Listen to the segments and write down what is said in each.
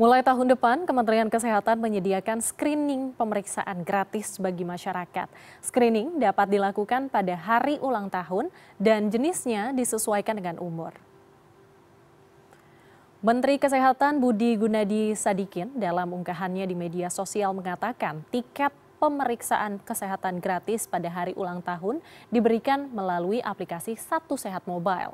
Mulai tahun depan, Kementerian Kesehatan menyediakan screening pemeriksaan gratis bagi masyarakat. Screening dapat dilakukan pada hari ulang tahun dan jenisnya disesuaikan dengan umur. Menteri Kesehatan Budi Gunadi Sadikin dalam unggahannya di media sosial mengatakan tiket pemeriksaan kesehatan gratis pada hari ulang tahun diberikan melalui aplikasi Satu Sehat Mobile.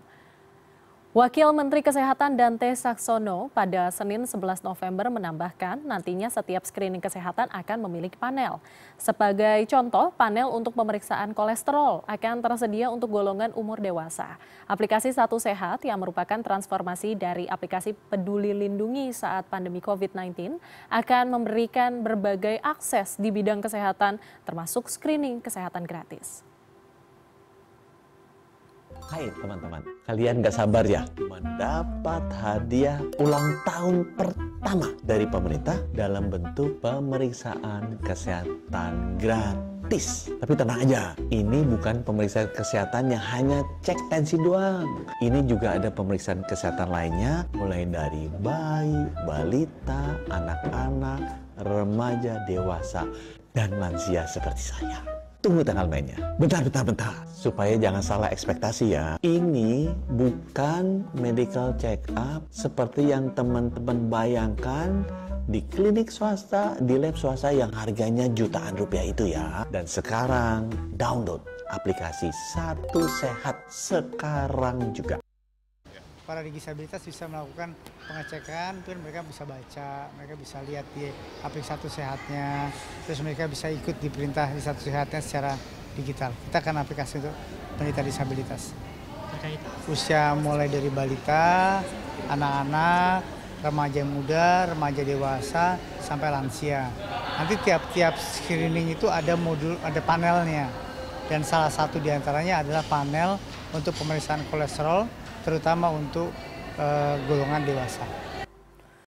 Wakil Menteri Kesehatan Dante Saksono pada Senin 11 November menambahkan nantinya setiap screening kesehatan akan memiliki panel. Sebagai contoh, panel untuk pemeriksaan kolesterol akan tersedia untuk golongan umur dewasa. Aplikasi Satu Sehat yang merupakan transformasi dari aplikasi Peduli Lindungi saat pandemi COVID-19 akan memberikan berbagai akses di bidang kesehatan termasuk screening kesehatan gratis. Hai teman-teman, kalian gak sabar ya mendapat hadiah ulang tahun pertama dari pemerintah dalam bentuk pemeriksaan kesehatan gratis. Tapi tenang aja, ini bukan pemeriksaan kesehatan yang hanya cek tensi doang. Ini juga ada pemeriksaan kesehatan lainnya, mulai dari bayi, balita, anak-anak, remaja, dewasa, dan lansia seperti saya. Tunggu tanggal mainnya. Bentar. Supaya jangan salah ekspektasi ya. Ini bukan medical check-up seperti yang teman-teman bayangkan di klinik swasta, di lab swasta yang harganya jutaan rupiah itu ya. Dan sekarang download aplikasi Satu Sehat sekarang juga. Para disabilitas bisa melakukan pengecekan, terus mereka bisa baca, mereka bisa lihat di aplikasi Satu Sehatnya, terus mereka bisa ikut di perintah di Satu Sehatnya secara digital. Kita akan aplikasi untuk penderita disabilitas. Usia mulai dari balita, anak-anak, remaja muda, remaja dewasa, sampai lansia. Nanti tiap-tiap screening itu ada modul, ada panelnya. Dan salah satu diantaranya adalah panel untuk pemeriksaan kolesterol, terutama untuk golongan dewasa.